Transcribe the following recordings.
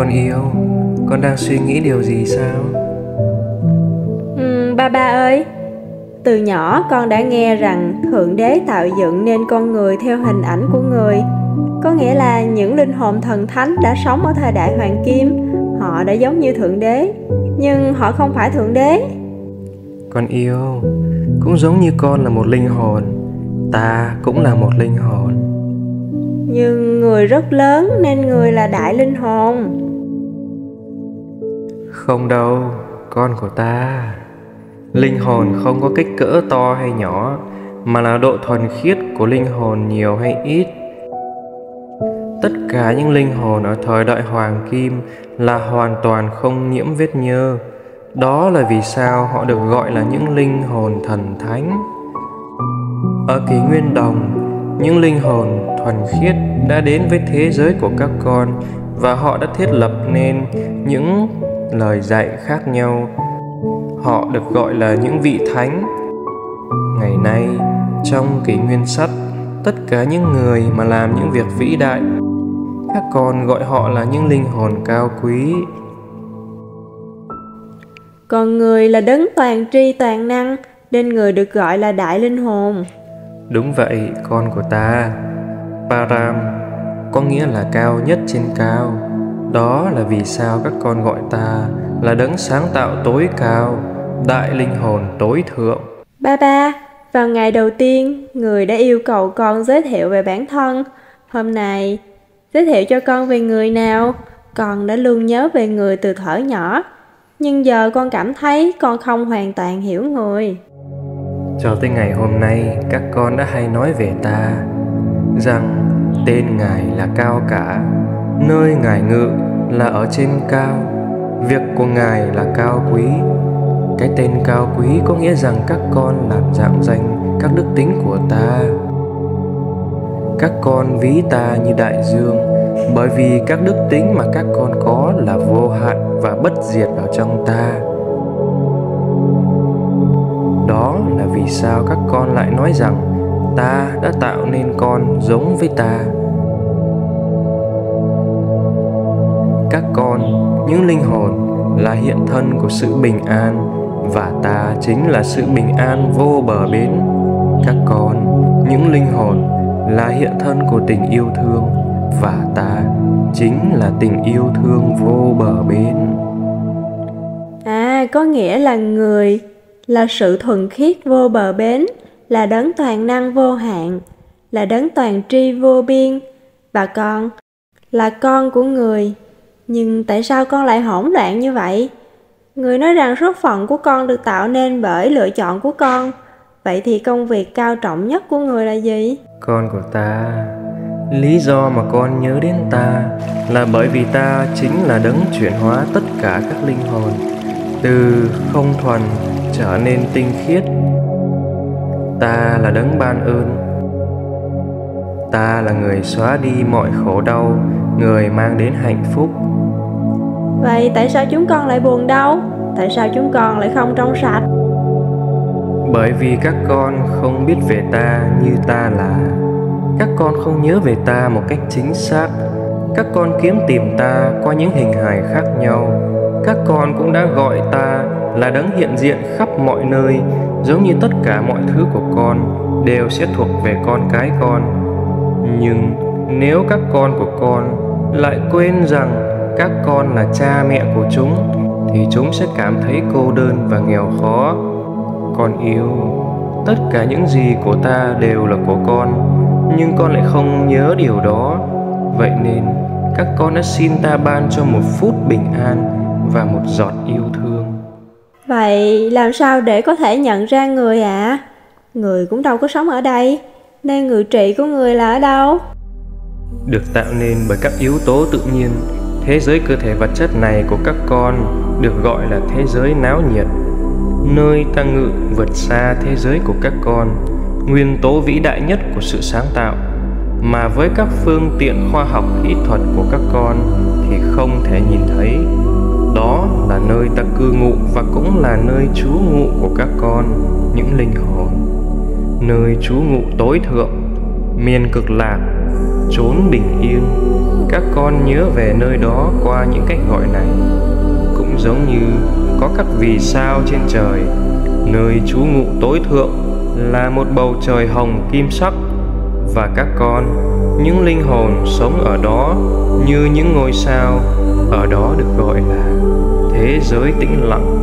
con yêu, con đang suy nghĩ điều gì sao? Ba ba ơi, từ nhỏ con đã nghe rằng Thượng Đế tạo dựng nên con người theo hình ảnh của người. Có nghĩa là những linh hồn thần thánh đã sống ở thời đại Hoàng Kim, họ đã giống như Thượng Đế, nhưng họ không phải Thượng Đế. Con yêu, cũng giống như con là một linh hồn, ta cũng là một linh hồn. Nhưng người rất lớn nên người là đại linh hồn. Không đâu, con của ta. Linh hồn không có kích cỡ to hay nhỏ, mà là độ thuần khiết của linh hồn nhiều hay ít. Tất cả những linh hồn ở thời đại Hoàng Kim là hoàn toàn không nhiễm vết nhơ. Đó là vì sao họ được gọi là những linh hồn thần thánh. Ở kỷ nguyên đồng, những linh hồn thuần khiết đã đến với thế giới của các con, và họ đã thiết lập nên những lời dạy khác nhau. Họ được gọi là những vị thánh. Ngày nay, trong kỷ nguyên sắt, tất cả những người mà làm những việc vĩ đại, các con gọi họ là những linh hồn cao quý. Còn người là đấng toàn tri toàn năng, nên người được gọi là đại linh hồn. Đúng vậy, con của ta. Param có nghĩa là cao nhất trên cao. Đó là vì sao các con gọi ta là đấng sáng tạo tối cao, đại linh hồn tối thượng. Ba ba, vào ngày đầu tiên, người đã yêu cầu con giới thiệu về bản thân. Hôm nay, giới thiệu cho con về người nào. Con đã luôn nhớ về người từ thuở nhỏ, nhưng giờ con cảm thấy con không hoàn toàn hiểu người. Cho tới ngày hôm nay, các con đã hay nói về ta, rằng tên Ngài là cao cả, nơi Ngài ngự là ở trên cao, việc của Ngài là cao quý. Cái tên cao quý có nghĩa rằng các con làm dạng danh các đức tính của ta. Các con ví ta như đại dương, bởi vì các đức tính mà các con có là vô hạn và bất diệt ở trong ta. Đó là vì sao các con lại nói rằng ta đã tạo nên con giống với ta. Các con, những linh hồn, là hiện thân của sự bình an, và ta chính là sự bình an vô bờ bến. Các con, những linh hồn, là hiện thân của tình yêu thương, và ta chính là tình yêu thương vô bờ bến. À, có nghĩa là người là sự thuần khiết vô bờ bến, là đấng toàn năng vô hạn, là đấng toàn tri vô biên, và con là con của người. Nhưng tại sao con lại hỗn loạn như vậy? Người nói rằng số phận của con được tạo nên bởi lựa chọn của con. Vậy thì công việc cao trọng nhất của người là gì? Con của ta, lý do mà con nhớ đến ta là bởi vì ta chính là đấng chuyển hóa tất cả các linh hồn, từ không thuần trở nên tinh khiết. Ta là đấng ban ơn. Ta là người xóa đi mọi khổ đau, người mang đến hạnh phúc. Vậy tại sao chúng con lại buồn đau? Tại sao chúng con lại không trong sạch? Bởi vì các con không biết về ta như ta là. Các con không nhớ về ta một cách chính xác. Các con kiếm tìm ta qua những hình hài khác nhau. Các con cũng đã gọi ta là đấng hiện diện khắp mọi nơi, giống như tất cả mọi thứ của con đều sẽ thuộc về con cái con. Nhưng nếu các con của con lại quên rằng các con là cha mẹ của chúng, thì chúng sẽ cảm thấy cô đơn và nghèo khó. Con yêu, tất cả những gì của ta đều là của con, nhưng con lại không nhớ điều đó. Vậy nên các con đã xin ta ban cho một phút bình an và một giọt yêu thương. Vậy làm sao để có thể nhận ra người ạ? Người cũng đâu có sống ở đây, nên ngự trị của người là ở đâu? Được tạo nên bởi các yếu tố tự nhiên, thế giới cơ thể vật chất này của các con được gọi là thế giới náo nhiệt, nơi ta ngự vượt xa thế giới của các con, nguyên tố vĩ đại nhất của sự sáng tạo. Mà với các phương tiện khoa học kỹ thuật của các con thì không thể nhìn thấy. Đó là nơi ta cư ngụ và cũng là nơi trú ngụ của các con, những linh hồn, nơi trú ngụ tối thượng, miền cực lạc, chốn bình yên. Các con nhớ về nơi đó qua những cách gọi này, cũng giống như có các vì sao trên trời. Nơi trú ngụ tối thượng là một bầu trời hồng kim sắc, và các con, những linh hồn sống ở đó như những ngôi sao. Ở đó được gọi là thế giới tĩnh lặng.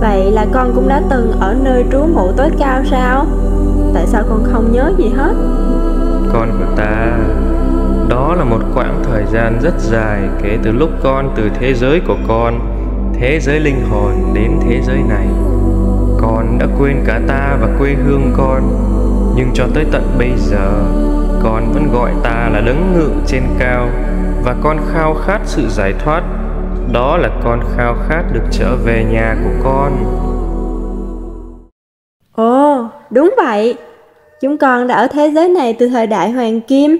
Vậy là con cũng đã từng ở nơi trú ngụ tối cao sao? Tại sao con không nhớ gì hết? Con của ta, đó là một quãng thời gian rất dài kể từ lúc con từ thế giới của con, thế giới linh hồn, đến thế giới này. Con đã quên cả ta và quê hương con, nhưng cho tới tận bây giờ con vẫn gọi ta là đấng ngự trên cao, và con khao khát sự giải thoát. Đó là con khao khát được trở về nhà của con. Ồ, đúng vậy. Chúng con đã ở thế giới này từ thời đại Hoàng Kim.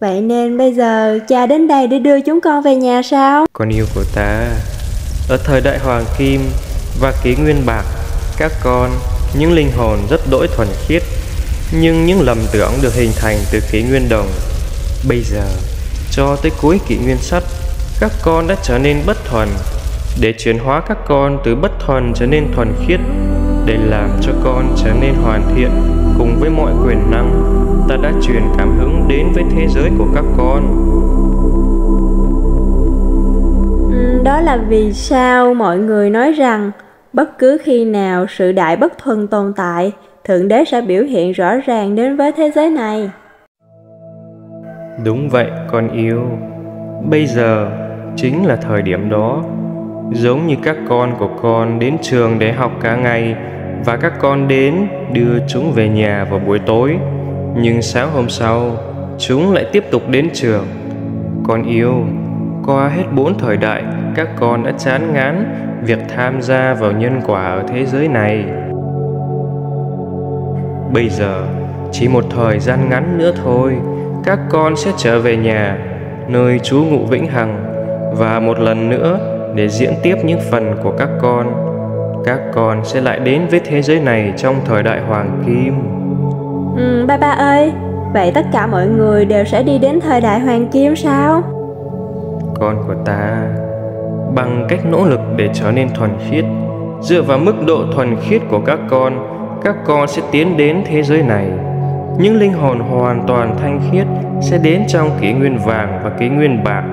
Vậy nên bây giờ cha đến đây để đưa chúng con về nhà sao? Con yêu của ta, ở thời đại Hoàng Kim và kỷ nguyên bạc, các con, những linh hồn rất đỗi thuần khiết, nhưng những lầm tưởng được hình thành từ kỷ nguyên đồng. Bây giờ, cho tới cuối kỷ nguyên sắt, các con đã trở nên bất thuần. Để chuyển hóa các con từ bất thuần trở nên thuần khiết, để làm cho con trở nên hoàn thiện cùng với mọi quyền năng, ta đã truyền cảm hứng đến với thế giới của các con. Đó là vì sao mọi người nói rằng bất cứ khi nào sự đại bất thuần tồn tại, Thượng Đế sẽ biểu hiện rõ ràng đến với thế giới này. Đúng vậy con yêu. Bây giờ chính là thời điểm đó. Giống như các con của con đến trường để học cả ngày, và các con đến đưa chúng về nhà vào buổi tối, nhưng sáng hôm sau chúng lại tiếp tục đến trường. Con yêu, qua hết 4 thời đại, các con đã chán ngán việc tham gia vào nhân quả ở thế giới này. Bây giờ chỉ một thời gian ngắn nữa thôi, các con sẽ trở về nhà, nơi trú ngụ vĩnh hằng, và một lần nữa để diễn tiếp những phần của các con. Các con sẽ lại đến với thế giới này trong thời đại Hoàng Kim. Ba ba ơi, vậy tất cả mọi người đều sẽ đi đến thời đại Hoàng Kim sao? Con của ta, bằng cách nỗ lực để trở nên thuần khiết, dựa vào mức độ thuần khiết của các con sẽ tiến đến thế giới này. Những linh hồn hoàn toàn thanh khiết sẽ đến trong kỷ nguyên vàng và kỷ nguyên bạc.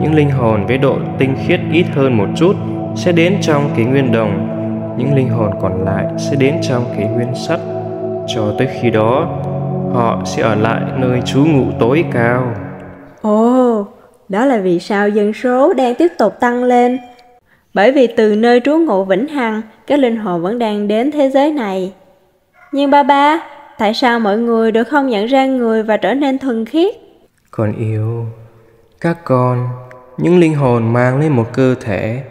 Những linh hồn với độ tinh khiết ít hơn một chút sẽ đến trong kỷ nguyên đồng. Những linh hồn còn lại sẽ đến trong kỷ nguyên sắt. Cho tới khi đó, họ sẽ ở lại nơi trú ngụ tối cao. Ồ, đó là vì sao dân số đang tiếp tục tăng lên. Bởi vì từ nơi trú ngụ vĩnh hằng, các linh hồn vẫn đang đến thế giới này. Nhưng ba ba, tại sao mọi người đều không nhận ra người và trở nên thuần khiết? Con yêu, các con, những linh hồn mang lên một cơ thể,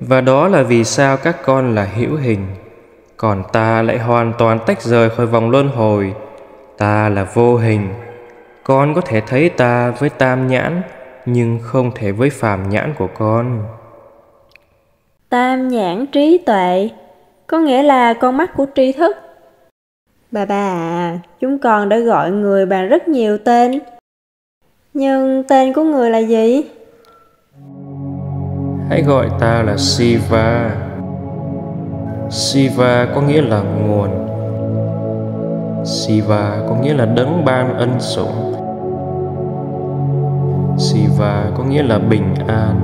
và đó là vì sao các con là hữu hình. Còn ta lại hoàn toàn tách rời khỏi vòng luân hồi. Ta là vô hình. Con có thể thấy ta với tam nhãn, nhưng không thể với phàm nhãn của con. Tam nhãn trí tuệ, có nghĩa là con mắt của tri thức. Bà à, chúng con đã gọi người bằng rất nhiều tên, nhưng tên của người là gì? Hãy gọi ta là Siva. Siva có nghĩa là nguồn. Siva có nghĩa là đấng ban ân sủng. Siva có nghĩa là bình an.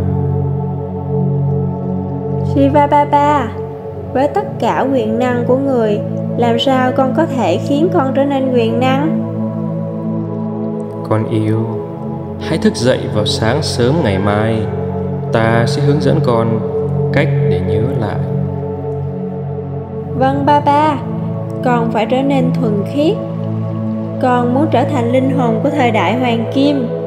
Siva ba ba, với tất cả quyền năng của người, làm sao con có thể khiến con trở nên quyền năng? Con yêu, hãy thức dậy vào sáng sớm ngày mai. Ta sẽ hướng dẫn con cách để nhớ lại. Vâng ba ba, con phải trở nên thuần khiết. Con muốn trở thành linh hồn của thời đại Hoàng Kim.